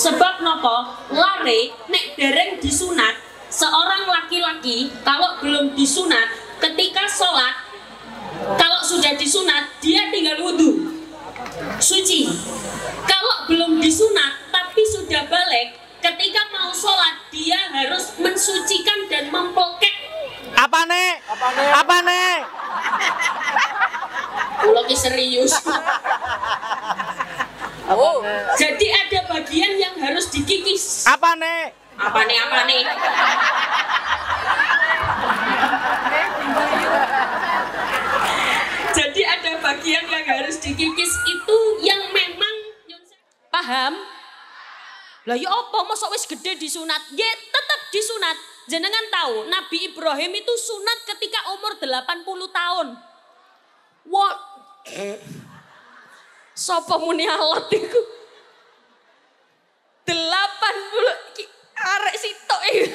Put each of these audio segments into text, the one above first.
Sebab nopo lare nek dereng disunat, seorang laki-laki kalau belum disunat, ketika sholat, kalau sudah disunat dia tinggal wudhu suci. Kalau belum disunat tapi sudah balik, ketika mau sholat dia harus mensucikan dan mempolkek. Apa nek? Apa nek? Kulo ki serius. Oh, jadi ada bagian yang harus dikikis. Apa nek? Apa nek? Apa nek? Jadi ada bagian yang harus dikikis itu yang memang paham. Lah ya apa mosok wis gede disunat? Ya tetap disunat. Jenengan tahu Nabi Ibrahim itu sunat ketika umur 80 tahun. Wah. Sapa muni alot iku? 80 iki arek sitok iki.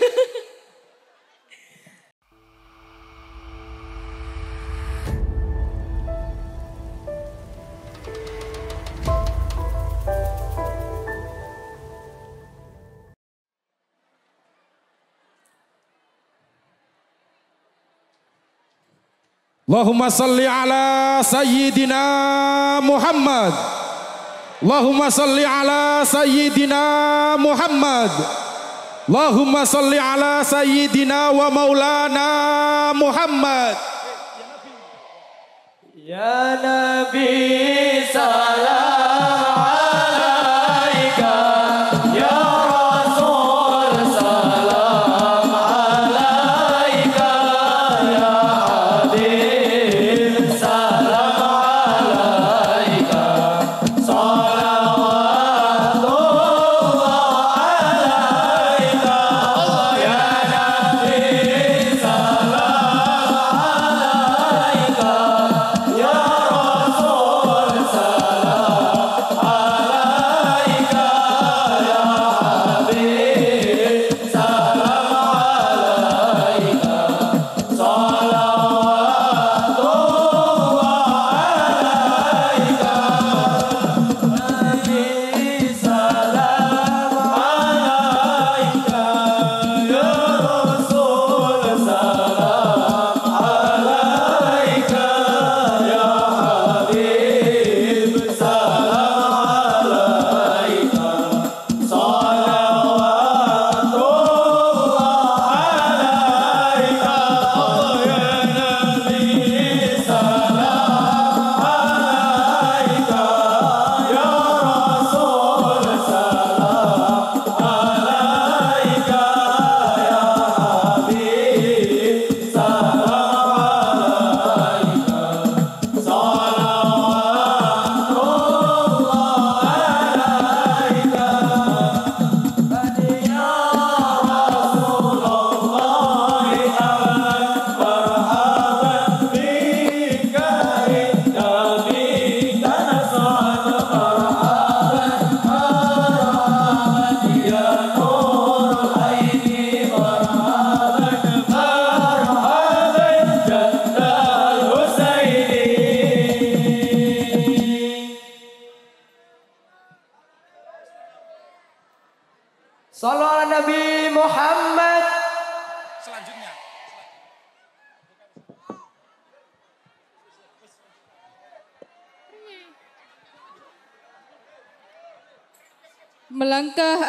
Allahumma salli ala sayyidina Muhammad. Allahumma salli ala sayyidina Muhammad. Allahumma salli ala sayyidina wa maulana Muhammad. Ya Nabi salam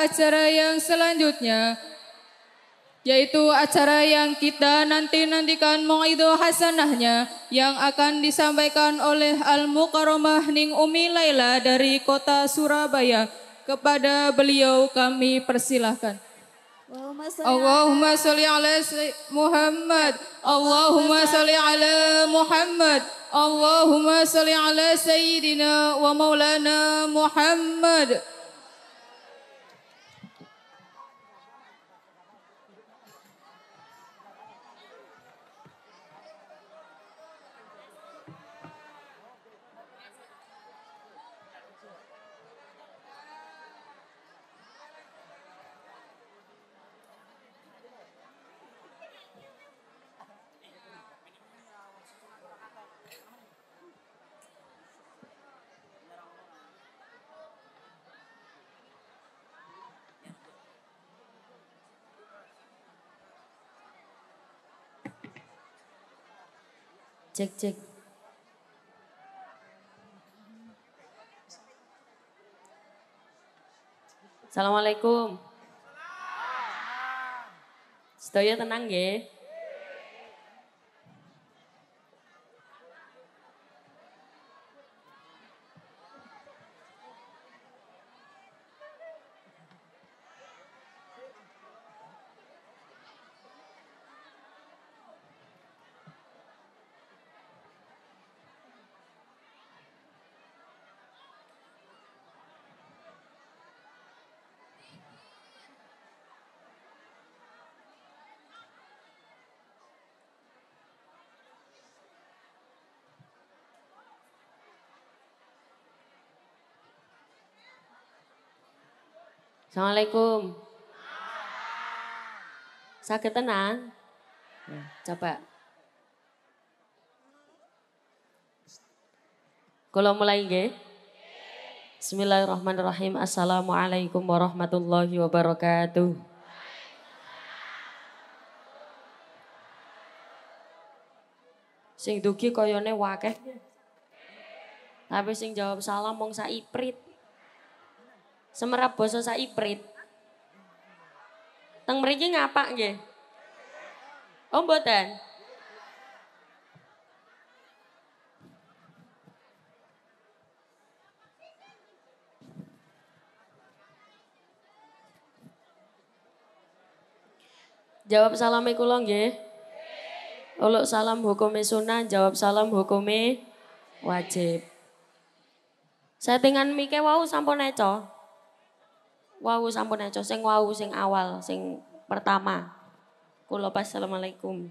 acara yang selanjutnya, yaitu acara yang kita nantikan mauidhah hasanahnya yang akan disampaikan oleh Al-Mukarramah Ning Umi Laila dari kota Surabaya. Kepada beliau kami persilahkan. Allahumma sholli ala Muhammad. Allahumma sholli ala Muhammad. Allahumma sholli ala Sayyidina wa Maulana Muhammad. Cek. Assalamualaikum. Sedaya tenang nggih. Assalamualaikum. Sakit tenang. Ya, coba. Kalau mulai nggih. Bismillahirrahmanirrahim. Assalamualaikum warahmatullahi wabarakatuh. Sing dugi koyone wakeh. Tapi sing jawab salam mong saiprit. Semerap boso saiprit. Teng mriki ngapak nggih? Oh mboten. Jawab salame kula nggih. Uluk salam hukume sunah, jawab salam hukume wajib. Settingan mike wau sampun eco. Wau sampun eco, sing wau sing awal, sing pertama. Kula pas assalamualaikum.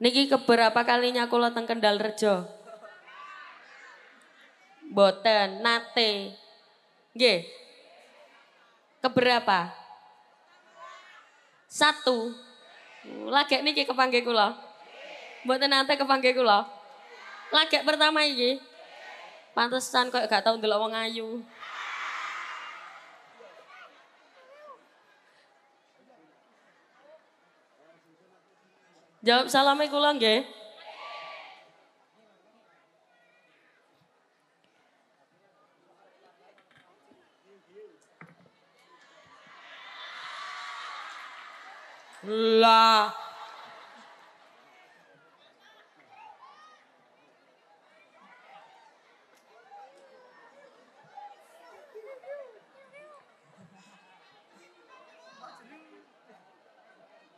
Niki keberapa kalinya kula teng Kendal Rejo? Mboten nate. Nggih. Keberapa? Satu. Lagek niki kepanggih kula. Mboten nate kepanggih kula. Lagek pertama iki. Pantesan kok gak tau ndelok wong ayu. Jawab salame kula nggih. Lah.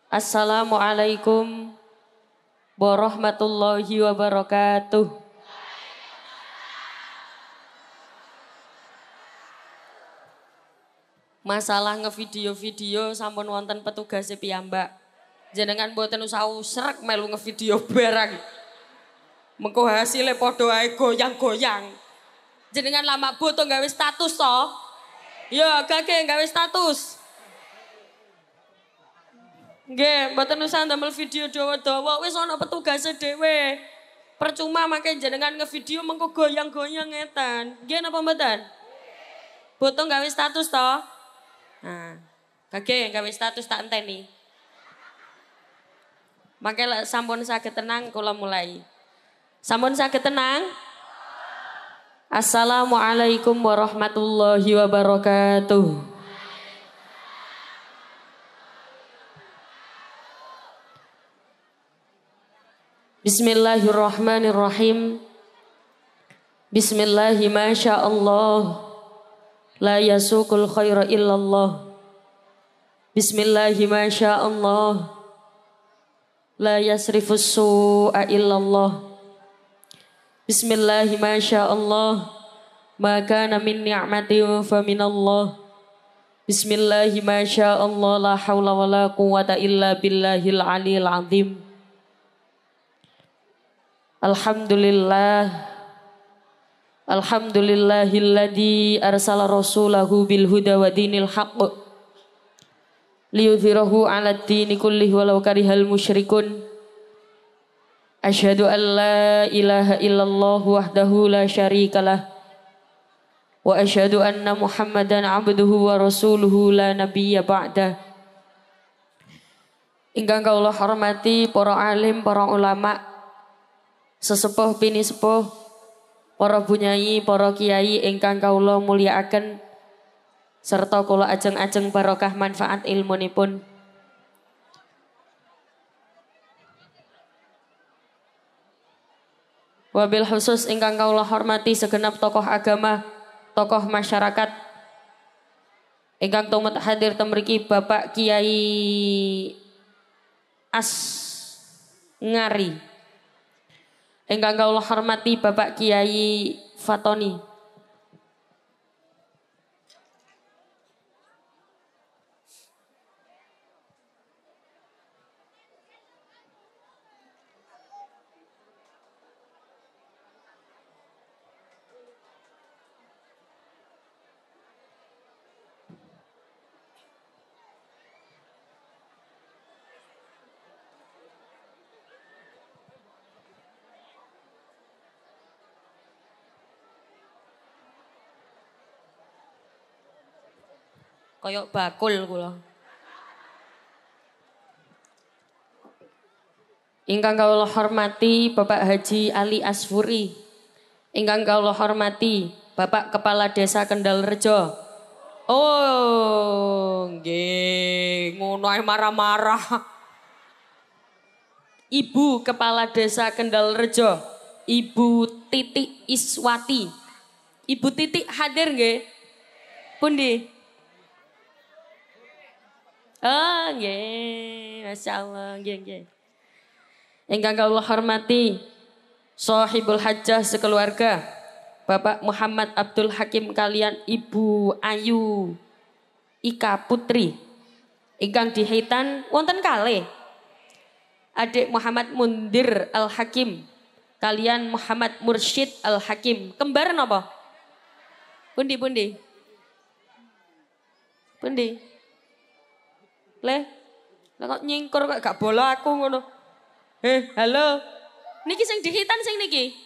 Assalamualaikum warahmatullahi wabarakatuh. Masalah ngevideo-video sampun wonten petugas piyambak. Jenengan mboten usah usrek melu ngevideo barang. Mengko hasilnya podo ae goyang-goyang. Jenengan lama butuh gawe status to? Ya kakek gawe status. Nggih, mboten usah ndamel video dawa-dawa, wis ana petugase dhewe. Percuma mangke jenengan ngevideo mengko goyang-goyang ngeten. Nggih napa mboten? Boten gawe status to? Nah, kage gawe status tak enteni. Mangke lek sampun saged tenang kula mulai. Sampun saged tenang? Assalamualaikum warahmatullahi wabarakatuh. Bismillahirrahmanirrahim. Bismillahi ma sya'allah. La yasukul khaira illallah. Bismillahi ma sya'allah. La yasrifus su'a illallah. Bismillahi ma sya'allah. Ma kana min ni'matin fa minallah. Bismillahi ma sya'allah. La hawla wa la quwata illa billahil aliyil azim. Alhamdulillah. Alhamdulillahilladzi arsala rasulahu bil huda wa dinil haqq liyudhhirahu 'alad dini kullihi walau karihal musyrikun. Asyhadu an la ilaha illallah wahdahu la syarikalah wa asyhadu anna Muhammadan 'abduhu wa rasuluhu la nabiyya ba'da. Ingkang kawula hormati para alim, para ulama, sesepuh bini sepuh, para bunyai, para kiai ingkang kawula mulyakaken serta kula ajeng-ajeng barokah manfaat ilmunipun. Wabil khusus ingkang kawula hormati segenap tokoh agama, tokoh masyarakat ingkang tumet hadir temriki Bapak Kiai Asngari, ingkang kawula hormati Bapak Kiai Fatoni, koyok bakul kula. Ingkang kawula hormati Bapak Haji Ali Asfuri. Ingkang kawula hormati Bapak Kepala Desa Kendal Rejo. Oh, nggih, ngono ae marah-marah. Ibu Kepala Desa Kendal Rejo, Ibu Titik Iswati. Ibu Titik hadir nggih? Pundi? Oh, nggih, Masya Allah, nggih, nggih. Ingkang kawula hormati Sohibul Hajjah sekeluarga, Bapak Muhammad Abdul Hakim kalian Ibu Ayu Ika Putri. Ingkang dihitan wonten kalih Adik Muhammad Mundir Al Hakim kalian Muhammad Mursyid Al Hakim. Kembar napa? Pundi, pundi. Pundi. Leh kok nyingkur kok gak bola aku ngono. Halo. Niki sing dihitan sing niki.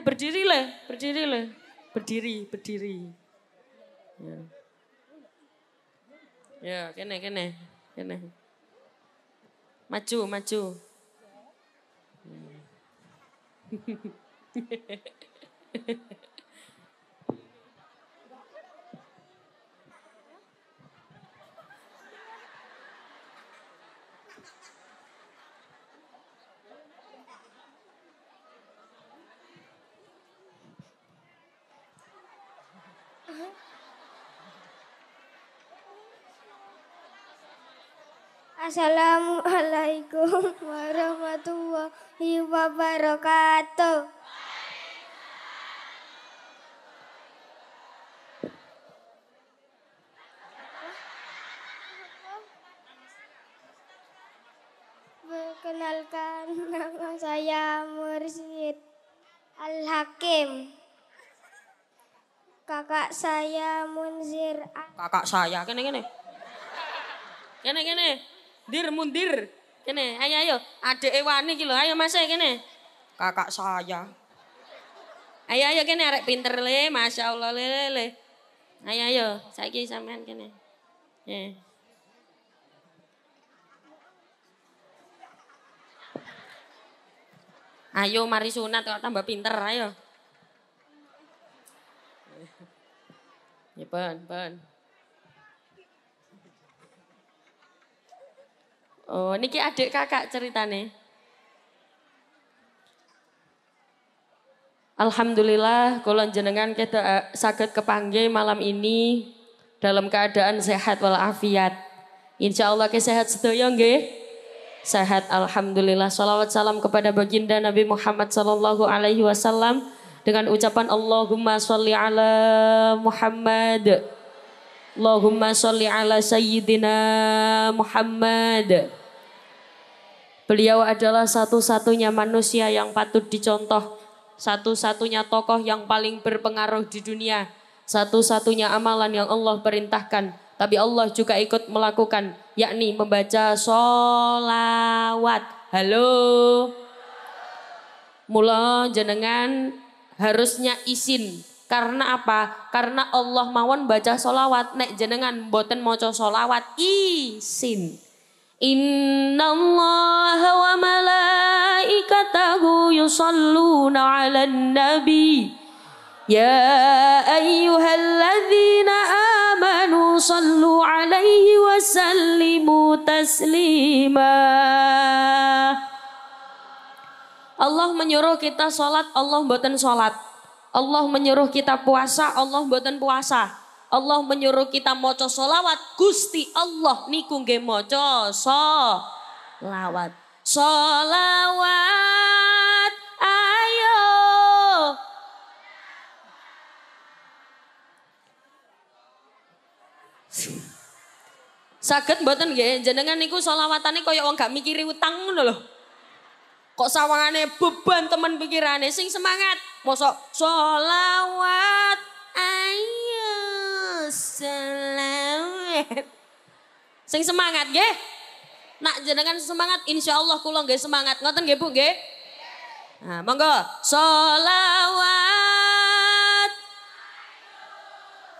Berdiri leh, berdiri leh. Berdiri, berdiri. Ya. Ya, kene kene, kene. Maju, maju. Assalamualaikum warahmatullahi wabarakatuh. Perkenalkan nama saya Mursyid Al Hakim. Kakak saya Munzir. Kakak saya kene-kene. Kene-kene. Dir Mundir. Kene, ayo ayo. Adeke wani iki lho. Ayo Mas kene. Kakak saya. Ayo ayo kene arek pinter le, masyaallah le le. Ayo ayo, saiki sampean kene. Nggih. Ayo mari sunat kok tambah pinter ayo. Ya ban. Oh, niki adik kakak ceritane. Alhamdulillah kula njenengan kedah saged kepanggih malam ini dalam keadaan sehat walafiat. Insyaallah ke sehat sedaya nggih. Sehat alhamdulillah. Shalawat salam kepada baginda Nabi Muhammad sallallahu alaihi wasallam dengan ucapan Allahumma sholli ala Muhammad. Allahumma sholli ala sayyidina Muhammad. Beliau adalah satu-satunya manusia yang patut dicontoh, satu-satunya tokoh yang paling berpengaruh di dunia, satu-satunya amalan yang Allah perintahkan, tapi Allah juga ikut melakukan, yakni membaca sholawat. Halo. Mula jenengan harusnya izin. Karena apa? Karena Allah mawon baca sholawat. Nek jenengan boten maca sholawat, izin. Innallaha wa malaikatahu yusalluna 'alan nabi ya ayyuhalladzina amanu sallu 'alaihi wa sallimu taslima. Allah menyuruh kita salat, Allah mboten salat. Allah menyuruh kita puasa, Allah mboten puasa. Allah menyuruh kita maca sholawat, Gusti Allah niku nggih maca sholawat. Sholawat ayo. Saged mboten nggih jenengan niku sholawatane kaya wong gak mikiri utang ngono lho. Kok sawangane beban temen pikirane sing semangat. Mosok sholawat ayo. Selamat. Sing semangat nggih. Nak jenengan semangat insyaallah kula nggih semangat. Ngoten nggih Bu nggih? Nah, monggo sholawat.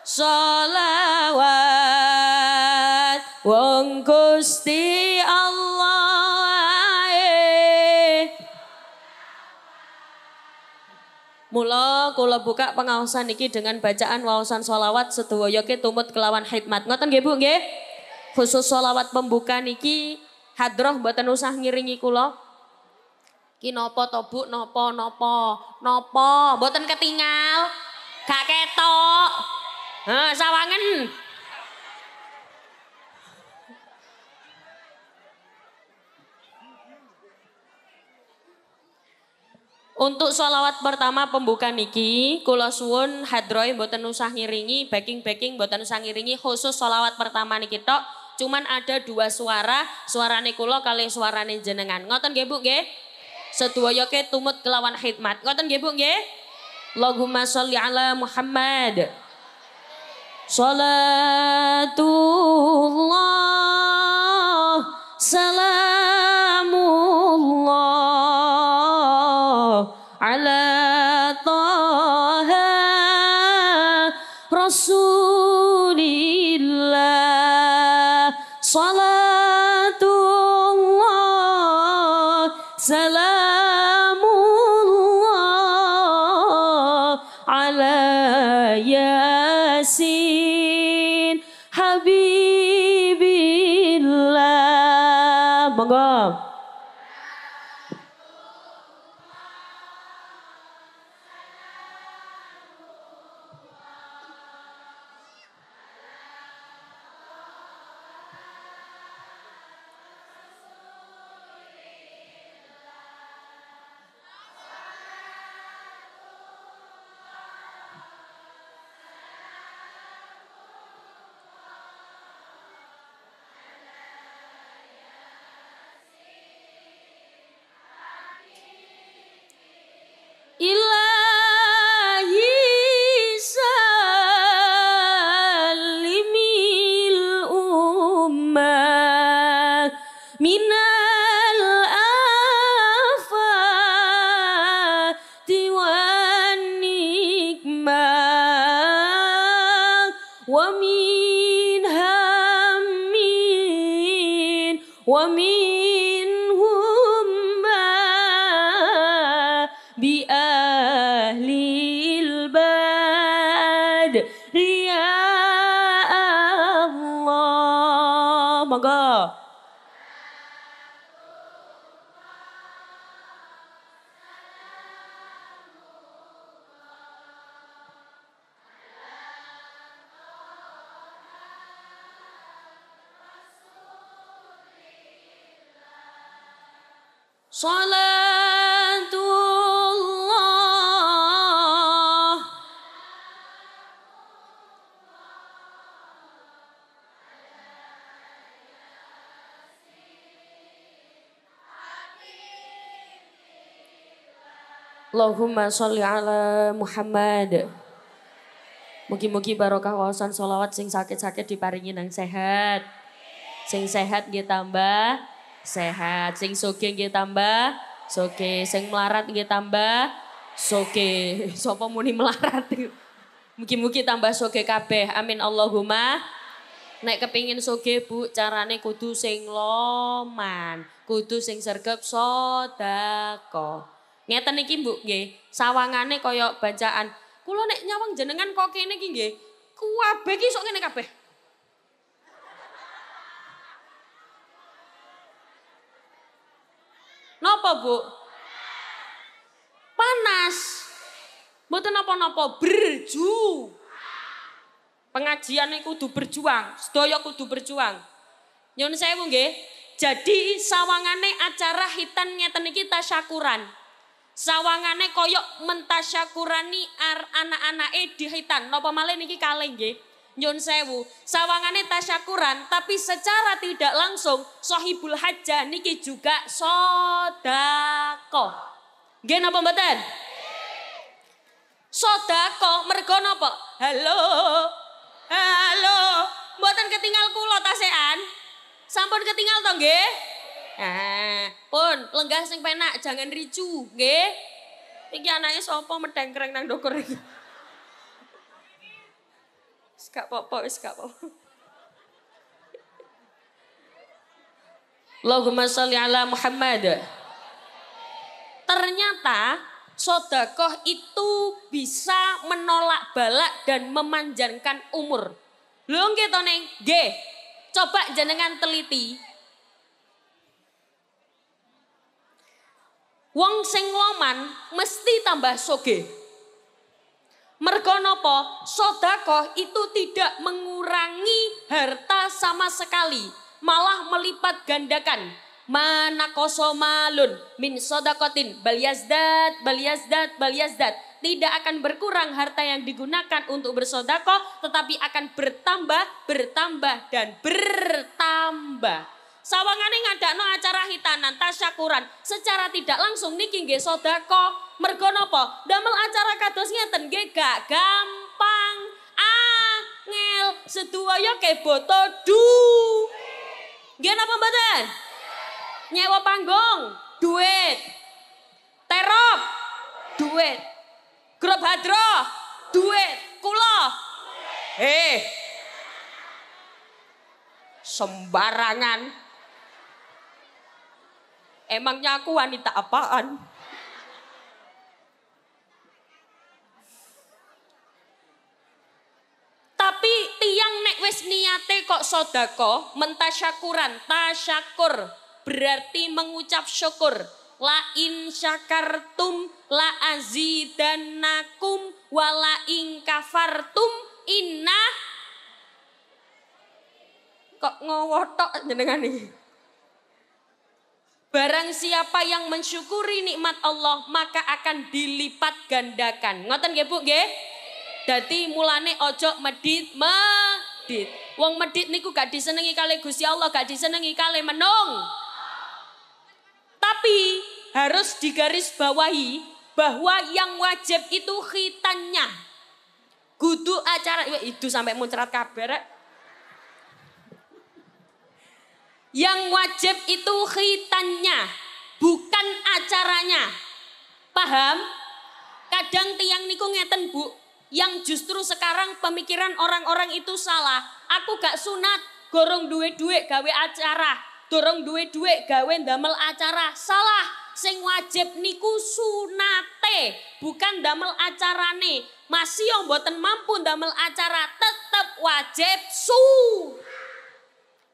Sholawat wong Gusti Allah. Mula kula buka pengaosan niki dengan bacaan waosan sholawat sedaya tumut kelawan khidmat. Ngoten nggih Bu nggih? Khusus sholawat pembuka niki hadroh mboten usah ngiringi kula. Ki napa to Bu? Napa napa? Napa? Mboten ketingal. Gak ketok. Heh, sawangen. Untuk sholawat pertama pembuka niki, kula suwun hadroe mboten usah ngiringi, backing mboten usah ngiringi, khusus sholawat pertama niki tok. Cuman ada dua suara, suarane kula kali suarane jenengan. Ngoten nggih Bu nggih? Sedaya tumut kelawan khidmat. Ngoten nggih Bu nggih? Allahumma sholli ala Muhammad. Salatullah salamullah ala Taha Rasulillah salatullah salamullah ala Yasin habibillah. Monggo. Salatullah Allahumma sholli ala Muhammad. Mugi-mugi barokah wawasan sholawat sing sakit-sakit diparingi nang sehat. Sing sehat nggih tambah sehat, sing sugih nggih tambah sugih, sing melarat nggih tambah sugih. Sapa muni melarat? Mugi-mugi tambah sugih kabeh. Amin Allahumma. Nek kepingin sugih Bu, carane kudu sing loman, kudu sing sergep sedekah. Ngeten iki Bu nggih, sawangane kaya bacaan. Kula nek nyawang jenengan kok kene iki nggih, kuwabe iki sok ngene kabeh. Napa Bu? Panas. Mboten napa-napa, berju. Pengajian ini kudu berjuang, sedaya kudu berjuang. Nyun sewu nggih. Jadi sawangane acara hitan ngeten iki tasyakuran. Sawangane koyok mentasyakurani anak-anake di hitan. Napa malih niki kalih nggih. Nyun sewu, sawangane tasyakuran tapi secara tidak langsung sahibul hajjah niki juga sedekah. Nggih napa mboten? Sedekah mergo napa? Halo. Halo, mboten ketinggal kula tasekan. Sampun ketinggal to nggih? Pun lenggah sing penak, jangan ricu, nggih. Iki anake sapa medengkreng nang ndukur iki? Wis gak apa-apa, wis gak apa-apa. Allahumma sholli ala Muhammad. Ternyata sedekah itu bisa menolak balak dan memanjangkan umur. Lho nggih to Neng? Nggih. Coba jenengan teliti. Wong sing loman mesti tambah sogeh. Merga napa? Sedekah itu tidak mengurangi harta sama sekali, malah melipat gandakan. Manakosomalun min sodakotin baliazdat baliazdat baliazdat, tidak akan berkurang harta yang digunakan untuk bersodakoh, tetapi akan bertambah bertambah dan bertambah. Sawangane ngadakno acara hitanan tasyakuran secara tidak langsung niki nggih sodakoh. Mergo napa damel acara kados ngeten nggih gak gampang angel sedaya keboto du nggih napa mboten? Nyewa panggung, duit. Terop, duit. Grup hadro, duit. Kulo, sembarangan. Emangnya aku wanita apaan? Tapi tiang nek wis niate kok sedekah, mentasyakuran, tasyakur. Berarti mengucap syukur. La in syakartum la azidannakum wa la in kafartum inna. Kok ngowotok jenengan iki? Barang siapa yang mensyukuri nikmat Allah maka akan dilipat gandakan. Ngoten nggih Bu nggih? Dadi mulane ojo medit medit. Wong medit niku gak disenengi kali Gusti Allah, gak disenengi kali menung. Tapi harus digarisbawahi bahwa yang wajib itu khitannya. Kudu acara itu sampai muncrat kabar. Yang wajib itu khitannya, bukan acaranya. Paham? Kadang tiang niku ngeten Bu, yang justru sekarang pemikiran orang-orang itu salah. Aku gak sunat, gorong duwe-duwe gawe acara. Dorong duwe-duwe gawe ndamel acara. Salah. Sing wajib niku sunate, bukan ndamel acarane. Masih yang mboten mampu ndamel acara tetep wajib su.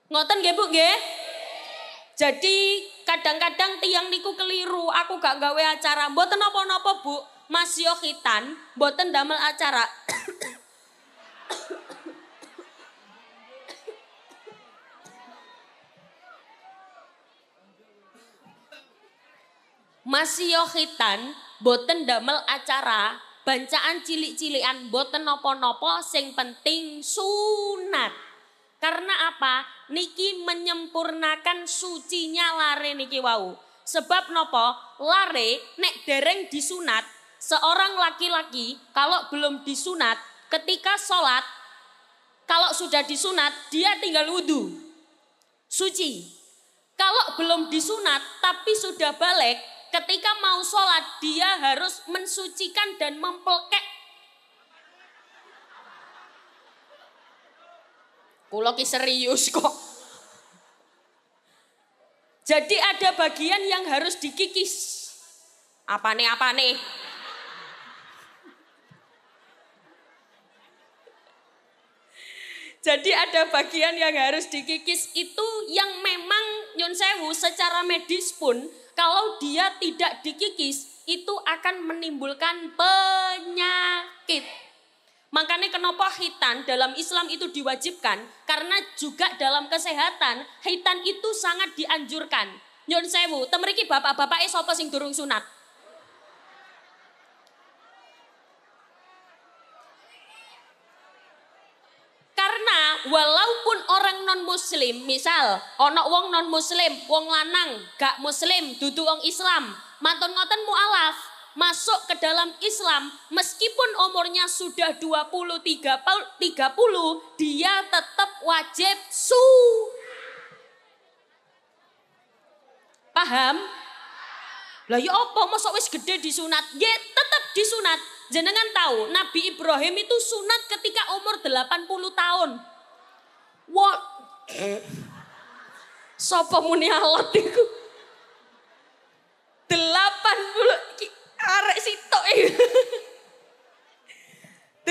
Ngoten nggih Bu nggih? Jadi kadang-kadang tiang niku keliru. Aku gak gawe acara. Mboten napa-napa Bu. Masih yo khitan, mboten ndamel acara. Masih yo khitan, boten damel acara, bancaan cilik-cilikan, boten nopo-nopo, sing penting sunat. Karena apa? Niki menyempurnakan sucinya lare niki wau. Sebab nopo, lare nek dereng disunat, seorang laki-laki kalau belum disunat, ketika sholat, kalau sudah disunat, dia tinggal wudhu, suci. Kalau belum disunat, tapi sudah balik, ketika mau sholat dia harus mensucikan dan mempelkek. Kula ki serius kok. Jadi ada bagian yang harus dikikis. Apane? Jadi ada bagian yang harus dikikis itu yang memang nyun sewu secara medis pun kalau dia tidak dikikis itu akan menimbulkan penyakit. Makanya kenapa khitan dalam Islam itu diwajibkan karena juga dalam kesehatan khitan itu sangat dianjurkan. Nyun sewu, ten mriki bapak-bapak sapa sing durung sunat? Karena walaupun orang non-muslim, misal ana wong non-muslim, wong lanang, gak muslim, dudu wong Islam, mantun ngoten mu'alaf, masuk ke dalam Islam, meskipun umurnya sudah 20-30, dia tetap wajib Paham? Lah ya apa, mosok wis gede disunat? Ya tetap disunat. Jenengan tahu Nabi Ibrahim itu sunat ketika umur 80 tahun. Wah. Sapa muni alat iku? 80 arek sitok.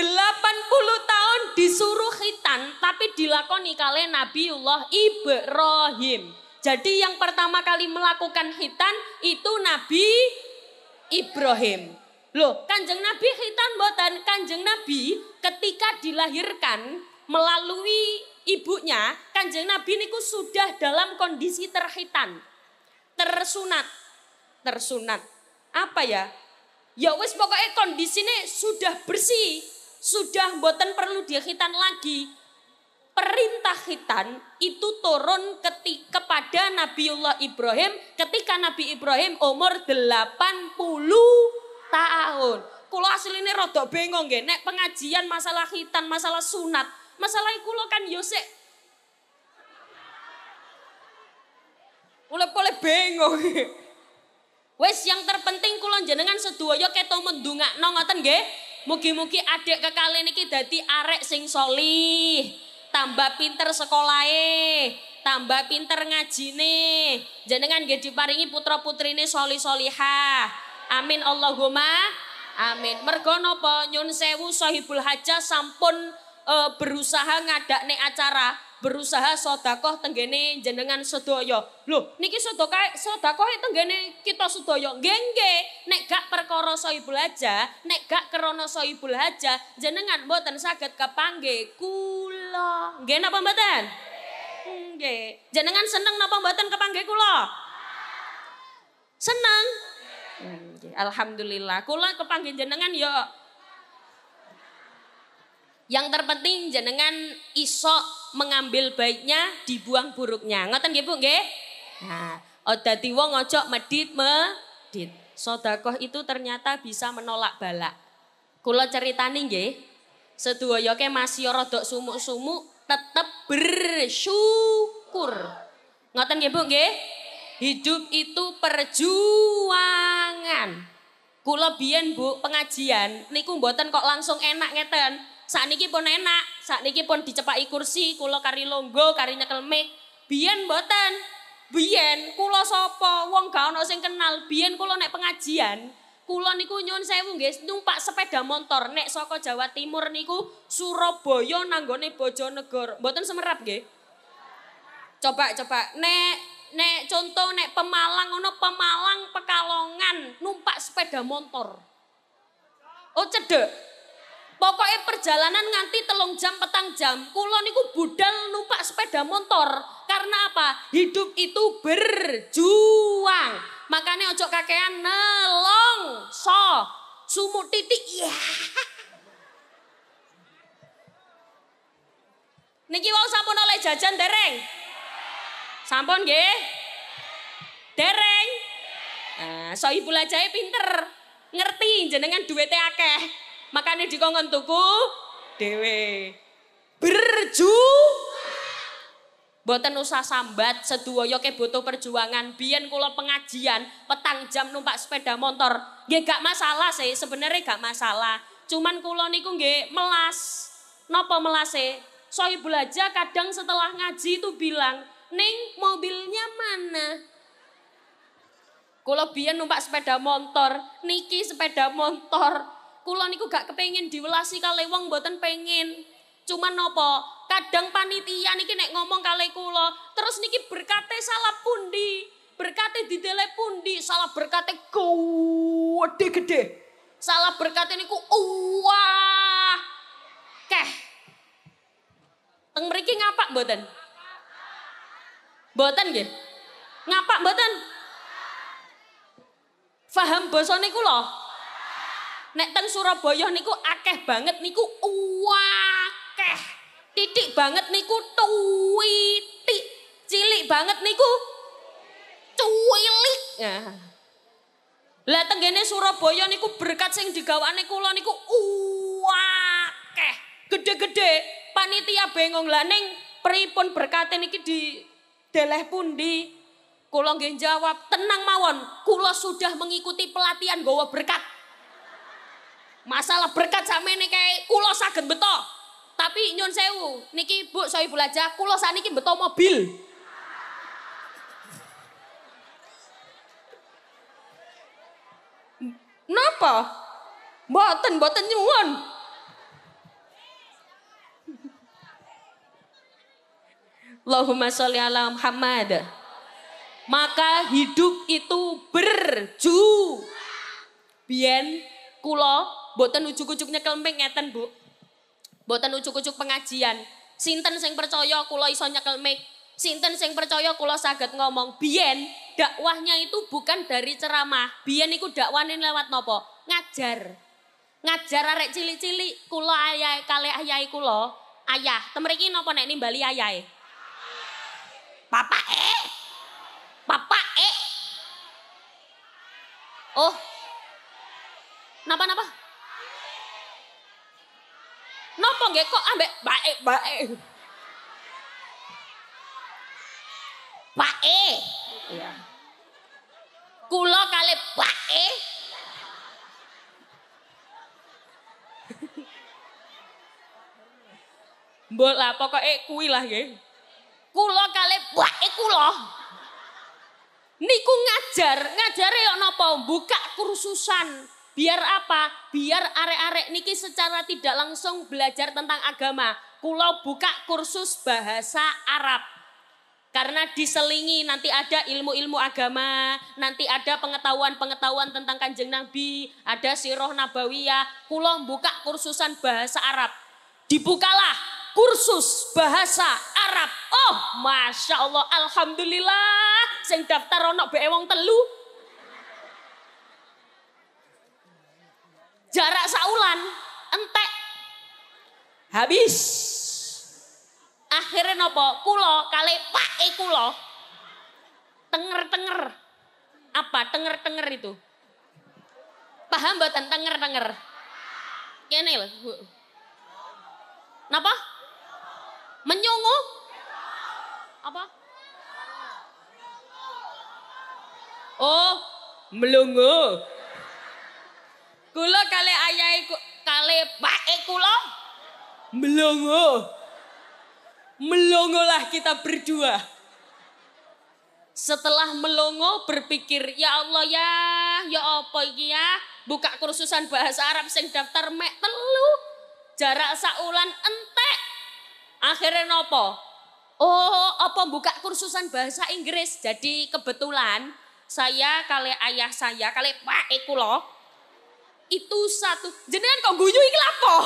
80 tahun disuruh khitan tapi dilakoni kalih Nabiullah Ibrahim. Jadi yang pertama kali melakukan khitan itu Nabi Ibrahim. Loh, Kanjeng Nabi khitan mboten? Kanjeng Nabi ketika dilahirkan melalui ibunya, Kanjeng Nabi niku sudah dalam kondisi terkhitan. Tersunat. Apa ya? Ya wis pokoknya kondisinya sudah bersih, sudah mboten perlu dia khitan lagi. Perintah khitan itu turun kepada Nabiullah Ibrahim ketika Nabi Ibrahim umur 80 tahun. Kulo asline rada bengong nggih nek pengajian masalah khitan, masalah sunat. Masalah kulo kan yo sik oleh-oleh bengong. Wes yang terpenting kulo jenengan sedoyo keto mendungakno ngoten nggih. Mugi-mugi adik kekali niki dadi arek sing solih, tambah pinter sekolahe, tambah pinter ngajine. Jenengan nggih diparingi putra-putrine solih-solihah. Amin Allahumma amin. Mergo napa nyun sewu sahibul hajah sampun berusaha ngadakne acara, berusaha sedekah tenggene jenengan sedaya. Lho niki sedekah tenggene kita sedaya. Nggih nggih, nek gak perkara sahibul hajah, nek gak krana sahibul hajah jenengan mboten saged kepanggih kula. Nggih napa mboten? Nggih. Jenengan seneng napa mboten kepanggih kula? Seneng. Alhamdulillah, kula kepanggih jenengan yo. Yang terpenting jenengan iso mengambil baiknya, dibuang buruknya. Ngoten nggih Bu nggih? Nah, dadi wong ojo medit. Sedekah itu ternyata bisa menolak balak. Kula critani nggih. Sedaya ke masih rada sumuk-sumuk tetep bersyukur. Ngoten nggih Bu nggih? Hidup itu perjuangan. Kula biyen Bu pengajian niku mboten kok langsung enak ngeten. Sakniki pun enak, sakniki pun dicepaki kursi, kula kari longgo, kari nyekel mic. Biyen mboten. Biyen kula sapa? Wong gak ono sing kenal. Biyen kula nek pengajian, kula niku nyuwun sewu nggih, numpak sepeda motor nek saka Jawa Timur niku Surabaya nanggone Bojonegoro. Mboten semerap nggih. Coba nek contoh nek Pemalang ono Pemalang Pekalongan numpak sepeda motor. Oh cedek. Pokoknya perjalanan nganti 3 jam 4 jam. Kulo niku budal numpak sepeda motor. Karena apa? Hidup itu berjuang. Makanya ojo kakean nelong so sumuk titik ya. Niki wau sampun oleh jajan dereng. Sampun nggih. Dereng. Nah, sohibul ajae pinter. Ngerti jenengan duwite akeh. Makane dikongkon tuku dhewe. Berjuang. Mboten usah sambat sedaya ke butuh perjuangan. Biyen kula pengajian petang jam numpak sepeda motor. Nggih gak masalah sih, sebenarnya gak masalah. Cuman kula niku nggih melas. Napa melase? Sohibul aja kadang setelah ngaji itu bilang, Ning mobilnya mana? Kulo biyen numpak sepeda motor, niki sepeda motor. Kulo niku gak kepengin diwelasi kali wong mboten pengin. Cuman nopo, kadang panitia niki nek ngomong kali kulo, terus niki berkate salah pundi, berkate didele pundi, salah berkate gede-gede. Salah berkate niku wah. Keh. Teng mriki ngapak mboten? Mboten nggih. Ngapak mboten? Faham basa niku lho. Nek teng Surabaya niku akeh banget niku wakeh. Titik banget niku tuwitik. Cilik banget niku cuwilik. Nah. Lah tenggene Surabaya niku berkat sing digawane kula niku wakeh. Gede-gede panitia bengong lah Ning pripun berkate niki dideleh pundi? Kula nggih jawab, tenang mawon, kula sudah mengikuti pelatihan gawa berkat. Masalah berkat sakmene kae kula saged beto. Tapi nyun sewu, niki Bu Sohibul aja kula sakniki beto mobil. Napa? Mboten, mboten nyuwun. Allahumma sholli ala Muhammad. Maka hidup itu berju. Biyen kula mboten ujug-ujug nyekel mik ngeten, Bu. Mboten ujug-ujug pengajian. Sinten sing percaya kula iso nyekel mik? Sinten sing percaya kula saged ngomong? Biyen dakwahnya itu bukan dari ceramah. Biyen niku dakwane lewat nopo? Ngajar. Ngajar arek cilik-cilik, kula ayahe kalih ayahe kula. Ayah, temriki napa nek nimbali ayahe? Bapak Bapak Oh. Napa-napa? Napa nggih kok ambek bae? Bae. Iya. Kula kali bae. Mbok lah pokoke kuwi lah nggih. Kula kali bae kula. Niku ngajar, ngajare yo napa? Buka kursusan. Biar apa? Biar arek-arek niki secara tidak langsung belajar tentang agama. Kula buka kursus bahasa Arab. Karena diselingi nanti ada ilmu-ilmu agama, nanti ada pengetahuan-pengetahuan tentang Kanjeng Nabi, ada Sirah Nabawiyah. Kula buka kursusan bahasa Arab. Dibukalah kursus bahasa Arab. Oh, masya Allah, alhamdulillah. Sing daftar onok be wong telu. Jarak saulan, entek, habis. Akhirnya nopo, kulo kali pak kulo. Tenger-tenger, apa tenger-tenger itu? Paham buatan tenger-tenger? Kene lho. Napa? Menyungu? Apa? Oh, melungu. Kula kali ayahe kali bae kula melungu. Melongolah kita berdua. Setelah melongo berpikir, ya Allah ya apa iki ya? Buka kursusan bahasa Arab sing daftar mek telu. Jarak saulan entek. Akhirnya nopo? Oh, apa buka kursusan bahasa Inggris. Jadi kebetulan saya kali ayah saya kali pak kula itu satu. Jenengan kok guyu iki lapo?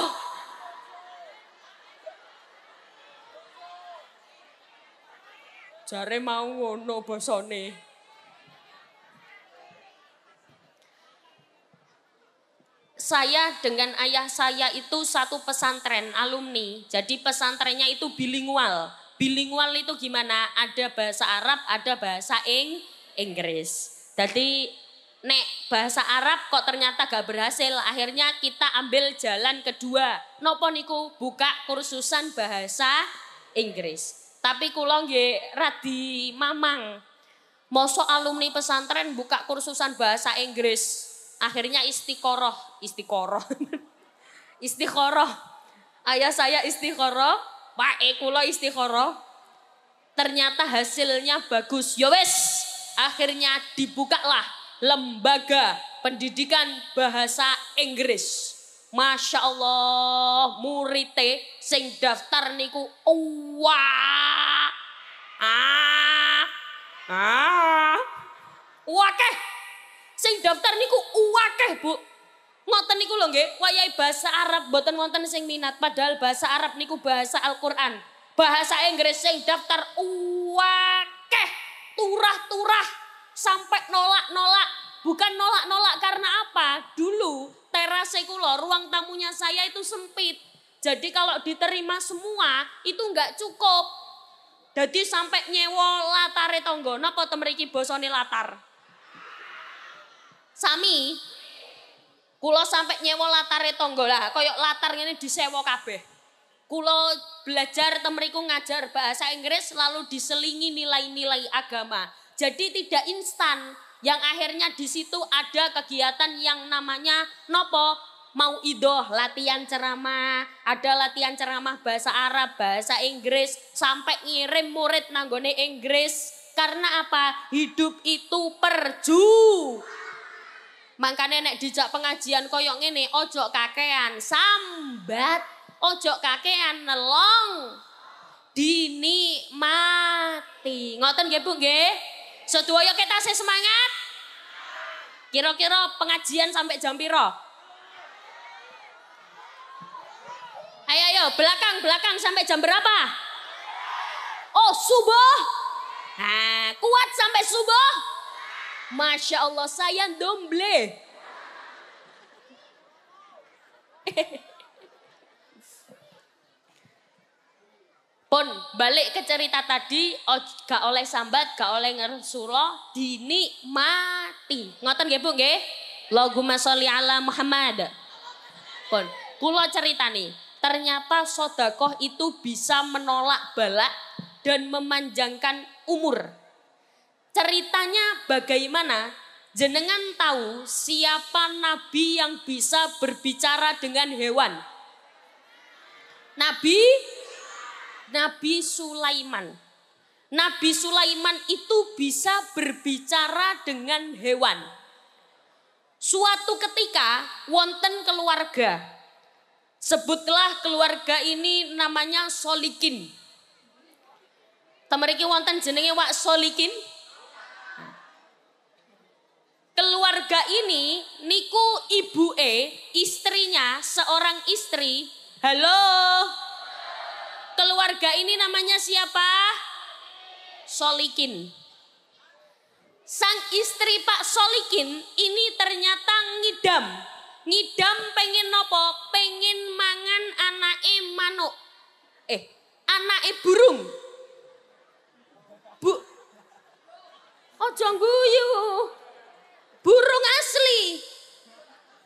Jare mau ngono basane. Saya dengan ayah saya itu satu pesantren alumni. Jadi pesantrennya itu bilingual. Bilingual itu gimana? Ada bahasa Arab, ada bahasa Inggris. Jadi nek bahasa Arab kok ternyata gak berhasil. Akhirnya kita ambil jalan kedua. Nopo niku buka kursusan bahasa Inggris. Tapi kula nggih radi mamang. Mosok alumni pesantren buka kursusan bahasa Inggris. Akhirnya istiqoroh. Ayah saya istiqoroh, Pak kula istikharah ternyata hasilnya bagus. Ya wis, akhirnya dibukalah lembaga pendidikan bahasa Inggris. Masya Allah, murite sing daftar niku wakeh. Sing daftar niku wakeh, Bu. Ngoten niku lho nggih, wayahe bahasa Arab mboten wonten sing minat, padahal bahasa Arab niku bahasa Al-Qur'an. Bahasa Inggris sing daftar wakeh, turah-turah sampai nolak-nolak. Bukan nolak-nolak karena apa? Dulu terase kula, ruang tamunya saya itu sempit. Jadi kalau diterima semua itu enggak cukup. Jadi sampai nyewa latare tangga, napa ten mriki basane latar? Sami kula sampai nyewa latare tangga lah, koyok latar ngene disewa kabeh. Kula belajar ten mriku ngajar bahasa Inggris lalu diselingi nilai-nilai agama. Jadi tidak instan. Yang akhirnya di situ ada kegiatan yang namanya nopo, mau idoh, latihan ceramah, ada latihan ceramah bahasa Arab, bahasa Inggris, sampai ngirim murid nanggone Inggris. Karena apa? Hidup itu perju. Makanya nek dijak pengajian koyok ngene, ojo kakean sambat, ojo kakean nelong, dinikmati. Ngoten nggih Bu nggih? Sedoyo kita tasih semangat. Kira-kira pengajian sampai jam piro? Ayo ayo, belakang sampai jam berapa? Oh, subuh. Nah, kuat sampai subuh. Masya Allah, saya domble. Pun balik ke cerita tadi, gak oleh sambat, gak oleh ngersula, dinikmati. Ngoten nggih Bu nggih? Allahumma sholli ala Muhammad. Pun kula ceritani, ternyata sedekah itu bisa menolak balak dan memanjangkan umur. Ceritanya bagaimana? Jenengan tahu siapa nabi yang bisa berbicara dengan hewan? Nabi Sulaiman. Nabi Sulaiman itu bisa berbicara dengan hewan. Suatu ketika wonten keluarga. Sebutlah keluarga ini namanya Solikin. Temeriki wonten jenenge Wak Solikin. Keluarga ini niku ibuke, istrinya seorang istri. Halo. Keluarga ini namanya siapa? Solikin. Sang istri Pak Solikin ini ternyata ngidam. Ngidam pengen nopo? Pengen mangan anake manuk. Anake burung. Bu. Ojo guyu. Burung asli.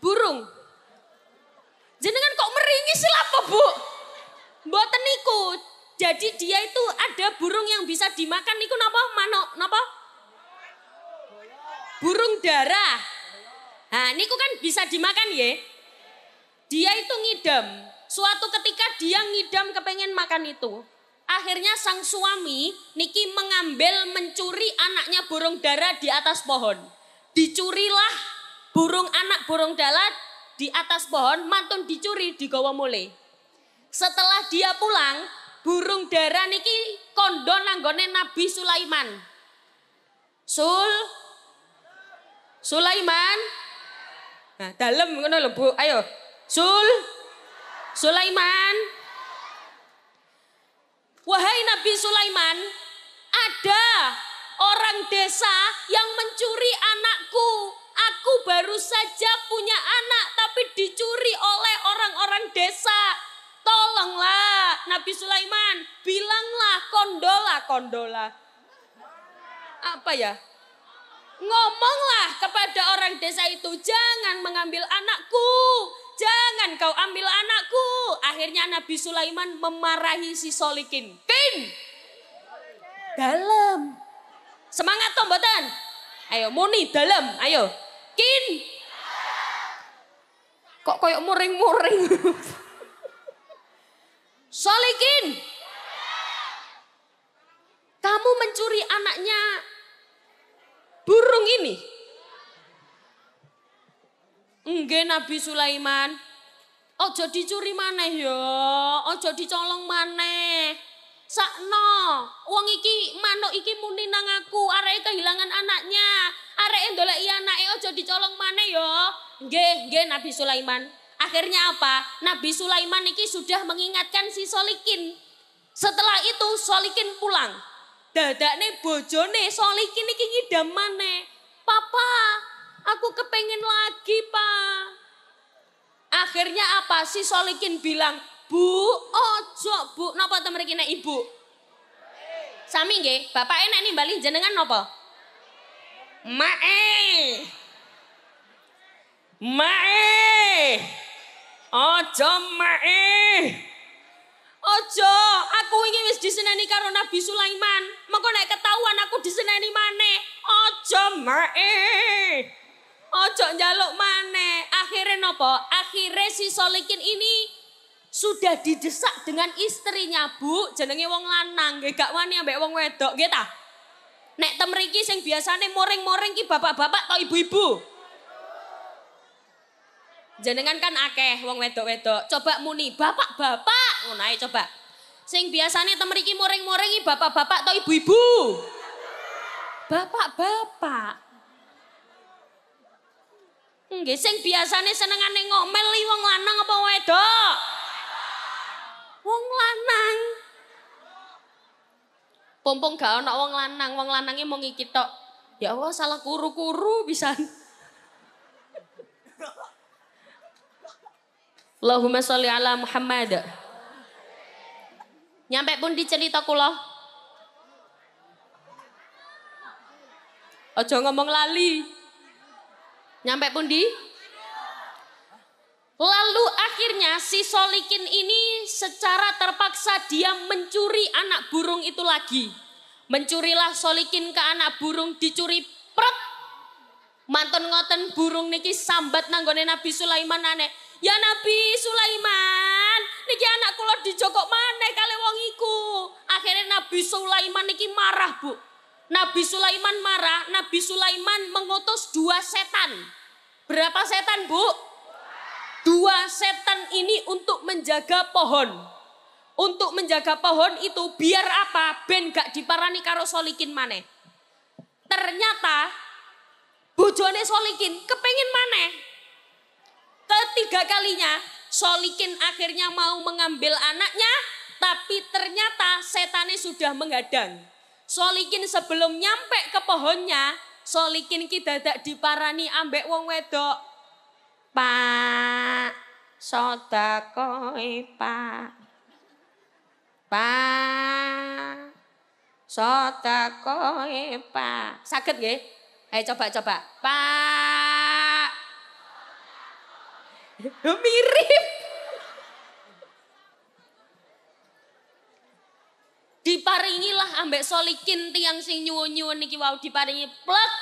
Burung. Jenengan kok meringis lapa, Bu? Mboten niku. Jadi dia itu ada burung yang bisa dimakan niku napa? Manuk napa? Burung darah. Nah, niku kan bisa dimakan ya. Dia itu ngidam. Suatu ketika dia ngidam kepengen makan itu. Akhirnya sang suami niki mengambil, mencuri anaknya burung darah di atas pohon. Dicurilah burung anak burung darah di atas pohon, mantun dicuri digawa mule. Setelah dia pulang, burung darah niki kondo nanggone Nabi Sulaiman. Sulaiman. Nah, dalem ngono lho, Bu. Ayo. Sulaiman. Wahai Nabi Sulaiman, ada orang desa yang mencuri anakku. Aku baru saja punya anak tapi dicuri oleh orang-orang desa. Tolonglah Nabi Sulaiman, bilanglah kondola. Apa ya? Ngomonglah kepada orang desa itu, jangan mengambil anakku. Jangan kau ambil anakku. Akhirnya Nabi Sulaiman memarahi si Solikin. Kin! Dalem. Semangat tombatan. Ayo muni dalem, ayo. Kin! Kok koyok muring-muring. Solikin, anaknya burung ini? Nggih Nabi Sulaiman. Ojo dicuri maneh ya, ojo dicolong maneh. Sakno, wong iki manuk iki muni nang aku, areke kehilangan anaknya. Areke ndoleki anake ojo dicolong maneh ya. Nggih, nggih Nabi Sulaiman. Akhirnya apa? Nabi Sulaiman iki sudah mengingatkan si Solikin. Setelah itu Solikin pulang. Dadakne bojone Solikin iki ngidam maneh. Papa, aku kepengin lagi, Pak. Akhirnya apa? Si Solikin bilang, Bu, ojo Bu, napa temen iki nek ibu? Sami nggih, bapak enak nimbali jenengan napa? Mae. Ojo mae. Ojo, aku iki wis diseneni karo Nabi Sulaiman. Mengko nek ketahuan aku diseneni maneh, ojo mae. Ojo njaluk maneh. Akhire napa? Akhire si Solikin ini sudah didesak dengan istrinya, Bu. Jenenge wong lanang, nggih gak wani ambek wong wedok, nggih ta? Nek tem mriki sing biasane moring-moring ki bapak-bapak atau ibu-ibu? Jenengan kan akeh wong wedok-wedok. Coba muni, bapak-bapak. Ngono ae coba. Sing biasane tem mriki moring-moring ki bapak-bapak atau ibu-ibu? Bapak-bapak. Nggih, sing biasane senengane ngomel li wong lanang apa wedok? Wong lanang. Pompong gak ana wong lanange mung iki tok. Ya Allah, salah kuru-kuru pisan. Allahumma sholli ala Muhammad. Nyampe pun dicerita kula. Aja ngomong lali. Nyampe pundi? Lalu akhirnya si Solikin ini secara terpaksa dia mencuri anak burung itu lagi. Mencurilah Solikin ke anak burung, dicuri pret. Mantun ngoten burung niki sambat nanggone Nabi Sulaiman aneh. Ya Nabi Sulaiman, niki anak kula dijogok maneh kali wong iku. Akhirnya Nabi Sulaiman niki marah, Bu. Nabi Sulaiman marah, Nabi Sulaiman mengutus 2 setan. Berapa setan, Bu? 2 setan ini untuk menjaga pohon. Untuk menjaga pohon itu biar apa? Ben gak diparani karo Solikin maneh. Ternyata bojone Solikin kepengin maneh. Ketiga kalinya Solikin akhirnya mau mengambil anaknya, tapi ternyata setane sudah menghadang. Solikin sebelum nyampe ke pohonnya, Solikin ki dadak diparani ambek wong wedok. Pak, sodakoe Pak. Pak, sodakoe Pak. Saged nggih? Ayo coba-coba. Pak. Mirip. Diparingilah ambek Solikin tiang sing nyuwun-nyuwun niki wau diparingi plek.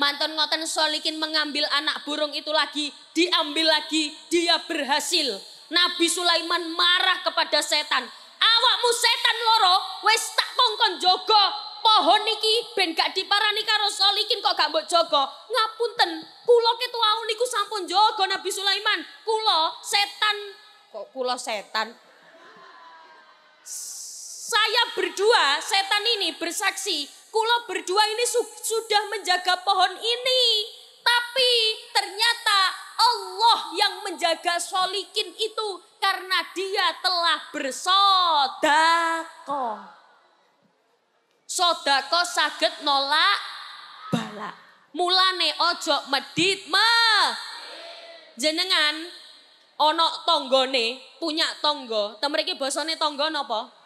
Mantun ngoten Solikin mengambil anak burung itu lagi, diambil lagi, dia berhasil. Nabi Sulaiman marah kepada setan. Awakmu setan loro wis tak kongkon jaga pohon niki ben gak diparani karo Solikin kok gak mbok jaga. Ngapunten, kula ketu wau niku sampun jaga Nabi Sulaiman. Kula setan kok kula setan. Saya berdua, setan ini bersaksi, kula berdua ini sudah menjaga pohon ini. Tapi ternyata Allah yang menjaga Solikin itu karena dia telah bersodako. Sodako saged nolak bala. Mulane ojo medit jenengan ono tonggone punya tonggo. Temeriki bosone tonggo nopo?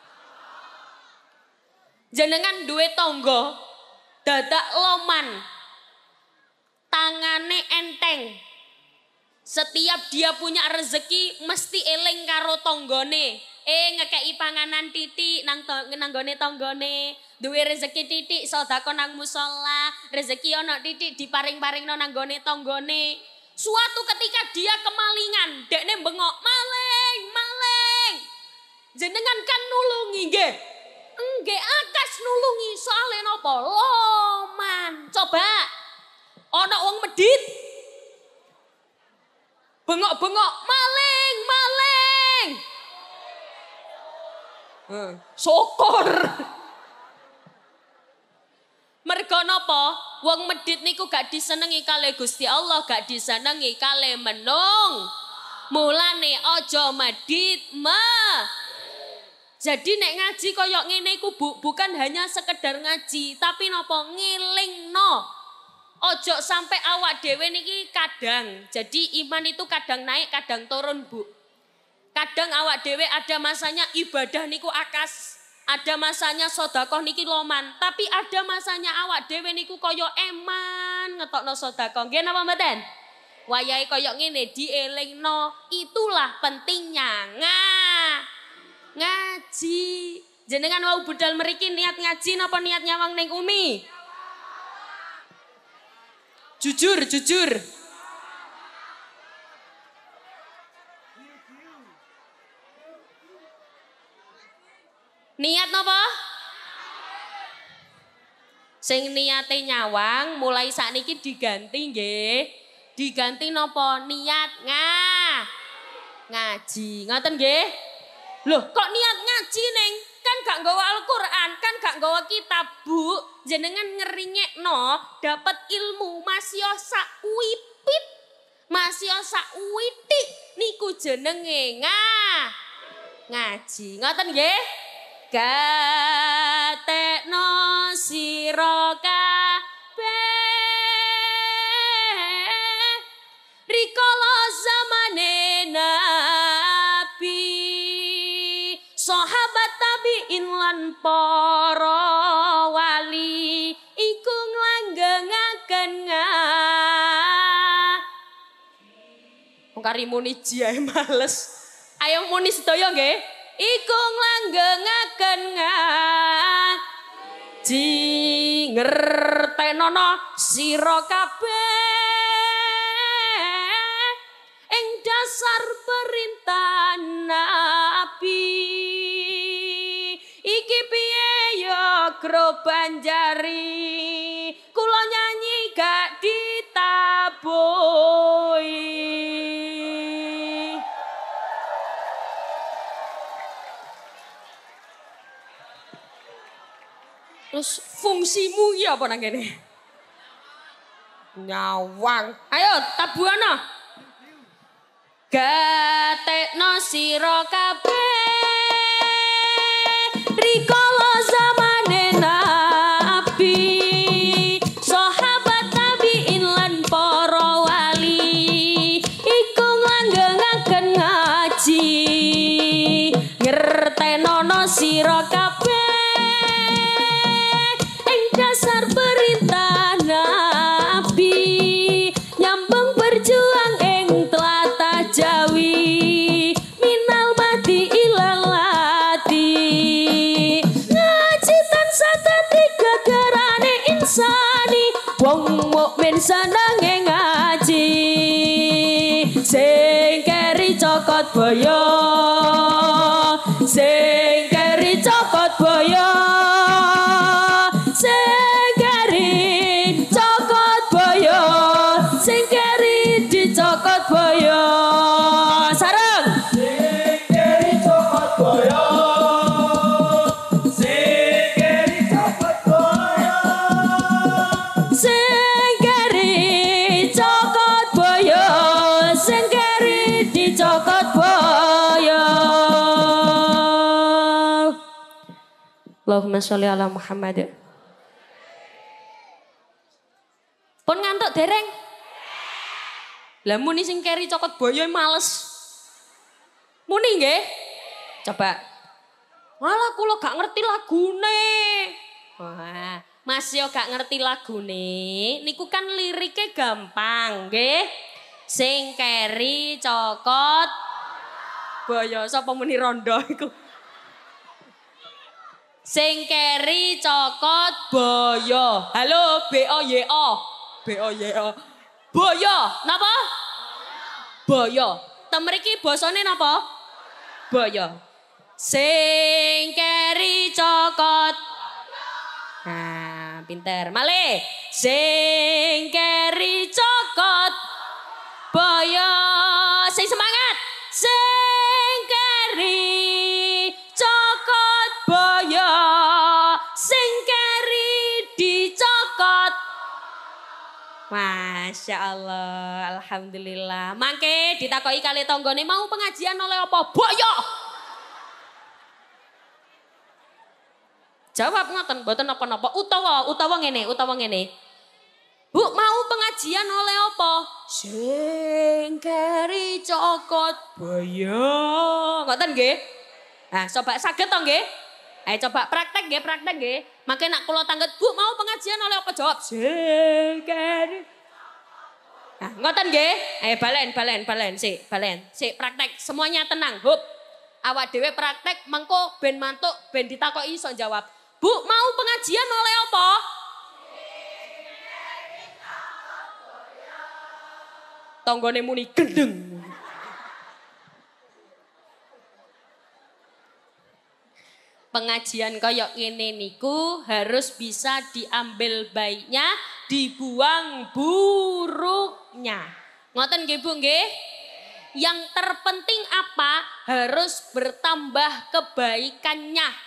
Jenengan duwe tangga dadak loman, tangane enteng. Setiap dia punya rezeki mesti eling karo tanggane. Ngekeki panganan titik nang gone tanggane, duwe rezeki titik sedekah nang musala, rezeki ana titik diparing-paringno nang gone tanggane. Suatu ketika dia kemalingan, dekne bengok, maling, maling. Jenengan kan nulungi nggih? Nggih akas nulungi soalnya nopo loman. Coba ana wong medit bengok-bengok maling-maling. Syukur. Mergo napa? Wong medit niku gak disenengi kalih Gusti Allah, gak disenengi kalih menung. Mulane aja medit Jadi nek ngaji koyok ngene iku bukan hanya sekedar ngaji, tapi napa ngelingno. Ojo sampai awak dhewe niki kadang. Jadi iman itu kadang naik, kadang turun, Bu. Kadang awak dhewe ada masanya ibadah niku akas. Ada masanya sodakoh niki loman, tapi ada masanya awak dhewe niku koyo eman ngetokno sodakoh. Nggih napa mboten? Wayahe koyo ngene dielingno. Itulah pentingnya ngaji. Jenengan wau budal mriki niat ngaji napa niat nyawang Ning Umi? Jujur, jujur. Niat napa? Sing niate nyawang mulai sakniki diganti nggih. Diganti napa? Niat ngaji. Ngoten nggih? Loh, kok niat ngaji, Neng? Kan gak nggawa Al-Qur'an, kan gak nggawa kitab, Bu. Jenengan ngeringekno dapat ilmu masih sak uipit. Masih sak uitik niku jenenge ngaji. Ngoten nggih? Katekno sira kabeh rikala zamane Nabi sahabat tabiin lan para wali iku nglanggengken wong karimuni jiae males. Ayo muni sedaya nggih. Iku nglanggengken ngaji ngertenono sira kabeh ing dasar perintah Nabi iki piye ya kro banjari kula nyanyi gak ditabui. Terus fungsimu ya apa nang kene? Nyawang. Ayo tabuana. Gatekno sira kabeh rikala zamane Nabi sahabat tabiin lan para wali iku nganggengaken ngaji ngertenono sira kabeh dasar perintah Nabi nyambung berjuang ing tlatah Jawi minal mati ilal lati ngaji tansah dadi gegerane insani wong mukmin seneng ngaji sing keri cokot boyo sing keri cokot boyo Allahumma sholli ala Muhammad. Pun ngantuk dereng? Lah muni sing keri cokot boyo males. Muni nggih? Coba. Malah kula gak ngerti lagune. Wah, Mas yo gak ngerti lagune. Niku kan liriknya gampang, nggih. Sing keri cokot boyo sapa muni rondo iku? Sing keri cokot boyo. Halo B-O-Y-O. B-O-Y-O. Boyo. Napa? Boyo. Temeriki bosone napa? Boyo. Sing keri cokot Nah, pinter. Male. Sing keri cokot boyo. Sing semangat. Sing keri cokot boyo. Sing keri dicokot. Masya Allah. Alhamdulillah. Mangke ditakoki kali tanggane mau pengajian oleh apa? Boyo. Jawab ngoten mboten napa-napa utawa ngene. Bu mau pengajian oleh apa? Sing keri cokot boyo. Ngoten nggih? Nah, coba saged to nggih? Ayo coba praktek nggih, praktek nggih. Mangke nek kula tanglet, Bu mau pengajian oleh apa? Jawab sing keri. Nah, ngoten nggih? Ayo balen sik, praktek. Semuanya tenang, hup. Awak dhewe praktek mengko ben mantuk, ben ditakoki iso jawab. Bu mau pengajian oleh apa? Tanggane muni gendeng. Pengajian koyok ngene niku harus bisa diambil baiknya, dibuang buruknya. Ngoten nggih Bu nggih? Yang terpenting apa? Harus bertambah kebaikannya.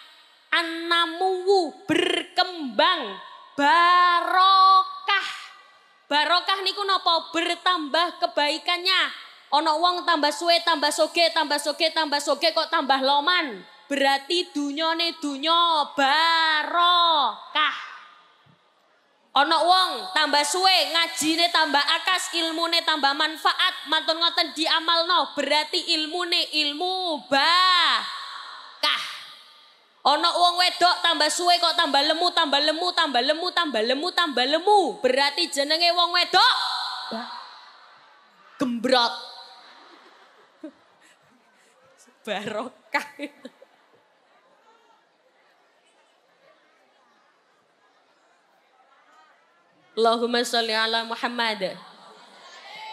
Anamuwu berkembang barokah. Barokah niku napa? Bertambah kebaikannya. Ono wong tambah suwe tambah soge kok tambah loman. Berarti dunyane dunya barokah. Ono wong tambah suwe ngajine tambah akas, ilmune tambah manfaat, mantun ngoten diamalno berarti ilmune ilmu barokah. Ono wong wedok tambah suwe kok tambah lemu. Berarti jenenge wong wedok gembrot. Barokah. Allahumma sholli ala Muhammad.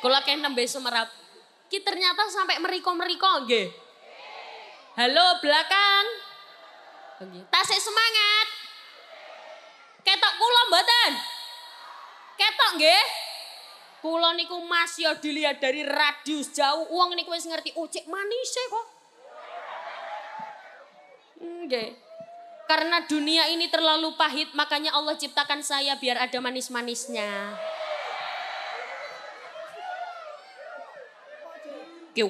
Kula kene nembe sumerap. Ki ternyata sampai meriko-meriko nggih. Halo belakang. Tasik semangat. Ketok kula mboten. Ketok nggih. Kula niku Mas ya dilihat dari radius jauh. Wong niku wis ngerti ucik manise kok. Nggih. Karena dunia ini terlalu pahit, makanya Allah ciptakan saya biar ada manis-manisnya. Kiu.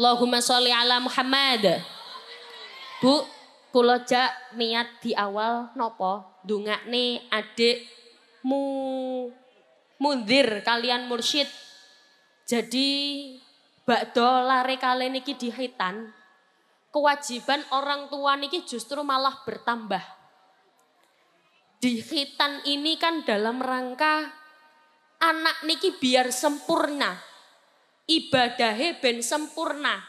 Allahumma sholli ala Muhammad. Bu, kula jak niat di awal nopo ndongakne adikmu Mundir kalian Mursyid. Jadi bakdo lare kale niki dihitan, kewajiban orang tua niki justru malah bertambah. Dihitan ini kan dalam rangka anak niki biar sempurna. Ibadahe ben sempurna.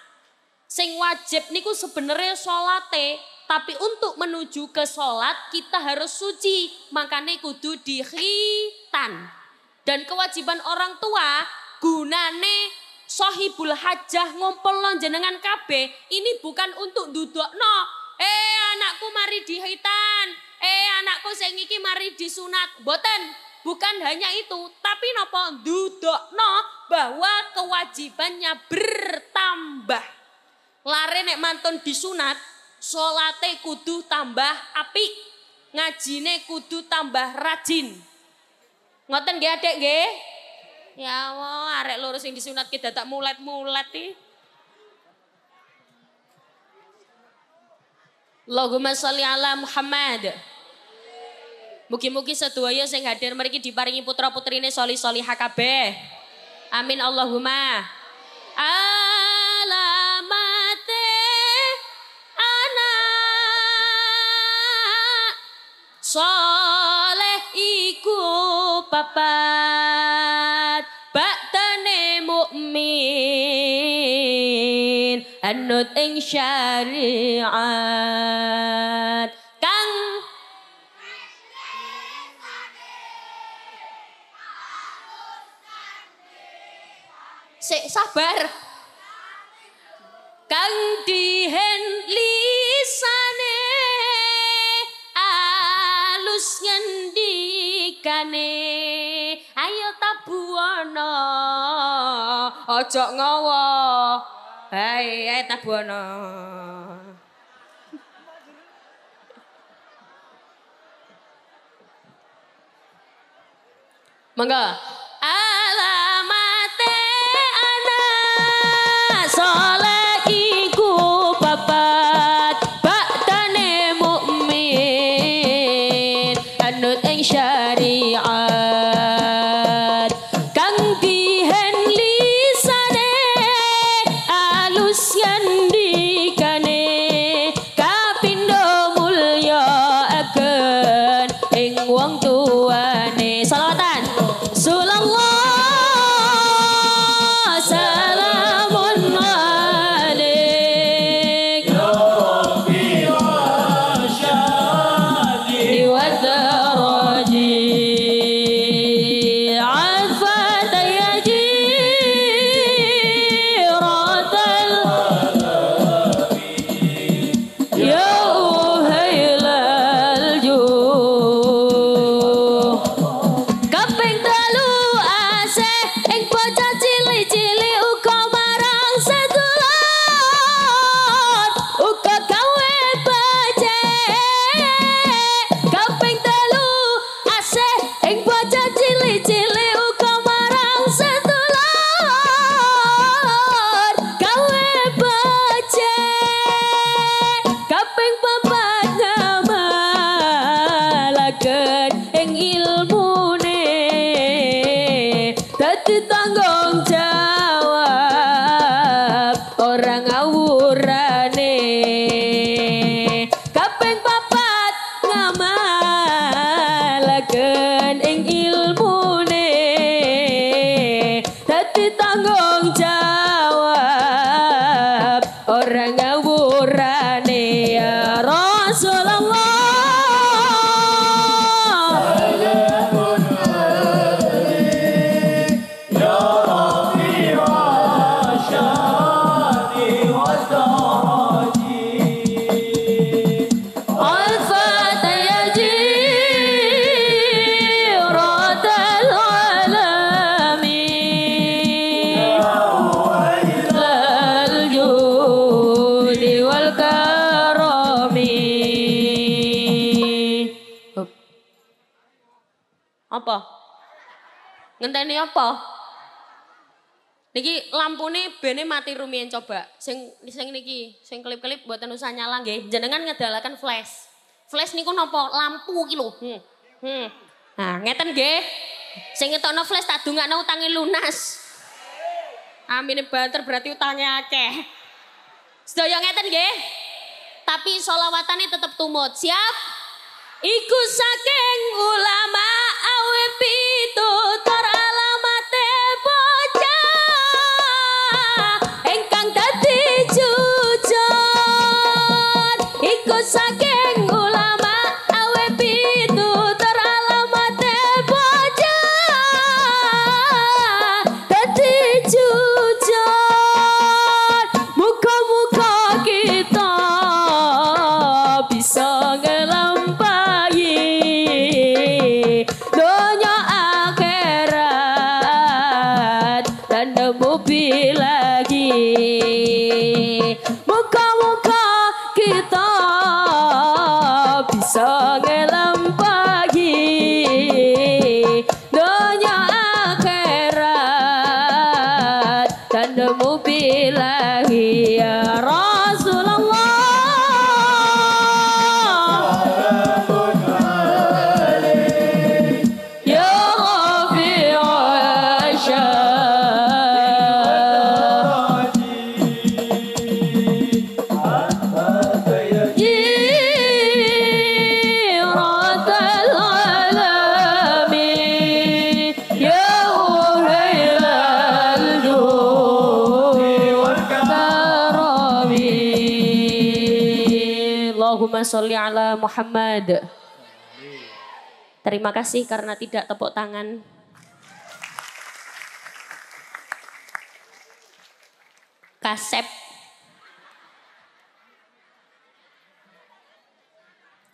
Sing wajib niku sebenarnya sholate, tapi untuk menuju ke sholat kita harus suci, makanya kudu dikhitan. Dan kewajiban orang tua gunane sohibul hajah ngumpul jenengan kabeh ini bukan untuk duduk no. Anakku mari dikhitan, anakku sing iki mari disunat, boten. Bukan hanya itu, tapi nopo duduk no bahwa kewajibannya bertambah. Lare nek mantun disunat, sholate kudu tambah apik, ngajine kudu tambah rajin. Ngoten nggih Adik nggih? Ya Allah, arek loro sing disunatke dadak mulet-mulet iki. Allahumma sholli ala Muhammad. Mugi-mugi sedaya sing hadir mriki diparingi putra-putrine solih-solihah kabeh. Amin Allahumma. Soleh iku papat baktane mukmin anut ing syariat kang sik sabar kang dihen lisane ojo ngowo. Hai, ae tabuana. Monggo. Alamate anak soleh iku papat baktane mukmin anut ing syariat kang dihen lisane alus yandikane kapindo mulya agen ing wong tuane selawatan ngenteni apa? Niki lampune bene mati rumiyin coba. Sing niki, sing kelip-kelip mboten usah nyala nggih. Jenengan ngedalaken flash. Flash niku napa? Lampu iki lho. Nah, ngeten nggih. Sing ngetokno flash tak dungakno utange lunas. Amine banter berarti utange akeh. Sedaya ngeten nggih. Tapi selawatane tetep tumut. Siap? Iku saking ulama awet pitutur alamate bocah engkang dadi jujur. Iku saking ulama awet pitutur alamate bocah dadi jujur. Muka-muka kita bisa Sholli ala Muhammad. Terima kasih karena tidak tepuk tangan. Kasep.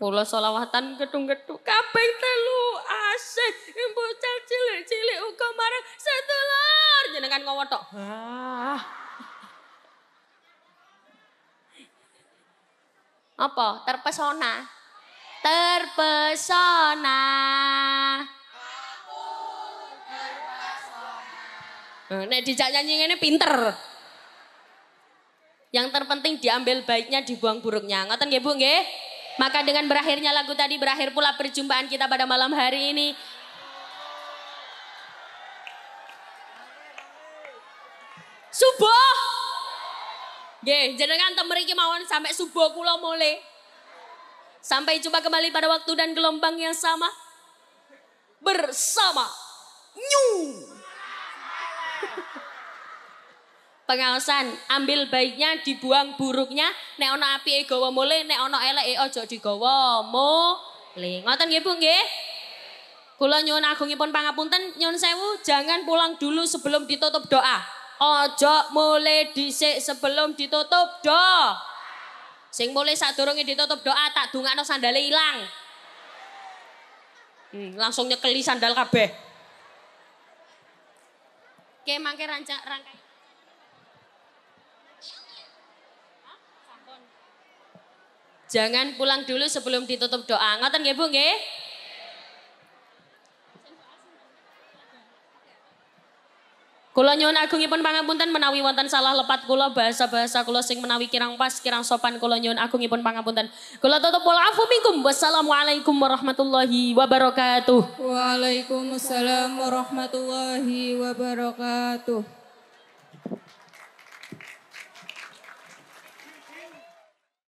Kula selawatan gedung-gedung kaping 3 asik bocah cilik-cilik uga marang sedulur jenengan ngowo tok. Apa? Terpesona. Terpesona. Aku terpesona. Nek dijak nyanyi ngene pinter. Yang terpenting diambil baiknya, dibuang buruknya. Ngoten nggih, Bu, nggih? Maka dengan berakhirnya lagu tadi, berakhir pula perjumpaan kita pada malam hari ini. Subuh. Nggih, jenengan temeriki mawon sampai subuh kula mule. Sampai jumpa kembali pada waktu dan gelombang yang sama. Bersama New. Pengawasan, ambil baiknya, dibuang buruknya. Nek ono apike gawa mule, nek ono eleke aja digawa mule. Ngoten nggih, Bu, nggih? Kula nyuwun agungipun pangapunten, nyuwun sewu, jangan pulang dulu sebelum ditutup doa. Ojo mule dhisik sebelum ditutup doa. Sing mule sadurunge ditutup doa tak dungakno sandale ilang. Langsung nyekeli sandal kabeh. Oke, mangke rangkai. Jangan pulang dulu sebelum ditutup doa. Ngoten nggih, Bu, nggih? Kula nyuwun agungipun pangapunten menawi wonten salah lepat kula bahasa-bahasa kula sing menawi kirang pas, kirang sopan kula nyuwun agungipun pangapunten. Kula tutup wal afu minkum. Wassalamualaikum warahmatullahi wabarakatuh. Waalaikumsalam warahmatullahi wabarakatuh.